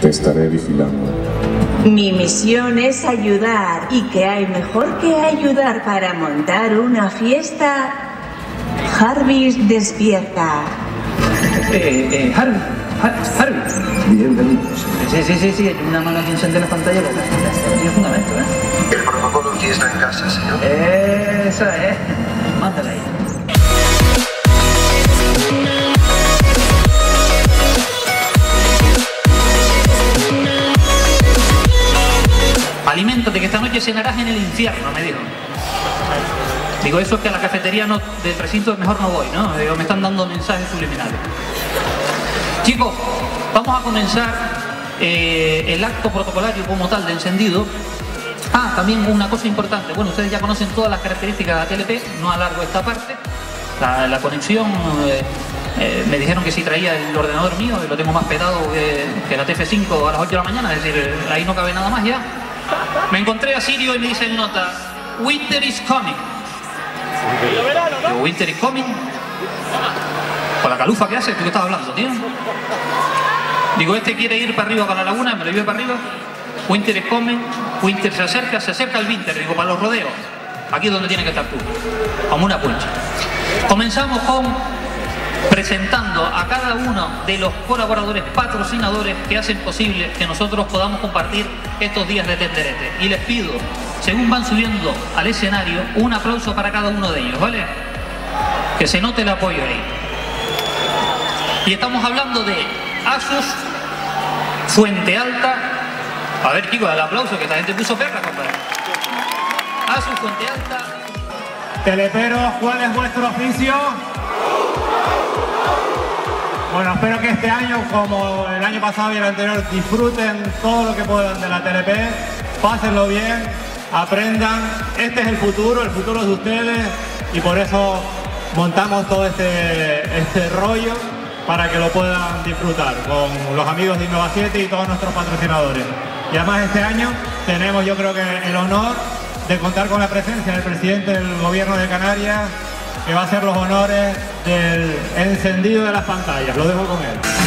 Te estaré vigilando. Mi misión es ayudar, y qué hay mejor que ayudar para montar una fiesta. Jarvis despierta. Jarvis. Bienvenidos. Sí, una mala tensión de la pantalla, pero tiene fundamento, ¿eh? El protocolo aquí está en casa, señor. Eso es. Mándale ahí. Aliméntate, que esta noche cenarás en el infierno, me dijo. Digo, eso es que a la cafetería no, del recinto mejor no voy, ¿no? Digo, me están dando mensajes subliminales. Chicos, vamos a comenzar el acto protocolario como tal de encendido. Ah, también una cosa importante. Bueno, ustedes ya conocen todas las características de la TLP, no alargo esta parte. La conexión, me dijeron que si traía el ordenador mío, y lo tengo más petado que la TF5 a las 8 de la mañana, es decir, ahí no cabe nada más ya. Me encontré a Sirio y me dice en nota: Winter is coming. Digo, Winter is coming. Con la calufa que hace, ¿tú qué estás hablando, tío? Digo, este quiere ir para arriba, para la laguna, me lo llevo para arriba. Winter is coming, Winter se acerca el Winter, digo, para los rodeos. Aquí es donde tiene que estar tú, como una puncha. Comenzamos con presentando a cada uno de los colaboradores, patrocinadores que hacen posible que nosotros podamos compartir estos días de tenderete. Y les pido, según van subiendo al escenario, un aplauso para cada uno de ellos, ¿vale? Que se note el apoyo ahí. Y estamos hablando de ASUS, Fuente Alta. A ver, chicos, el aplauso, que esta gente puso perra, compadre. ASUS, Fuente Alta. Teleperos, ¿cuál es vuestro oficio? Bueno, espero que este año, como el año pasado y el anterior, disfruten todo lo que puedan de la TLP, pásenlo bien, aprendan. Este es el futuro de ustedes, y por eso montamos todo este rollo para que lo puedan disfrutar con los amigos de Innova7 y todos nuestros patrocinadores. Y además este año tenemos, yo creo que, el honor de contar con la presencia del presidente del gobierno de Canarias, que va a hacer los honores del encendido de las pantallas. Lo dejo con él.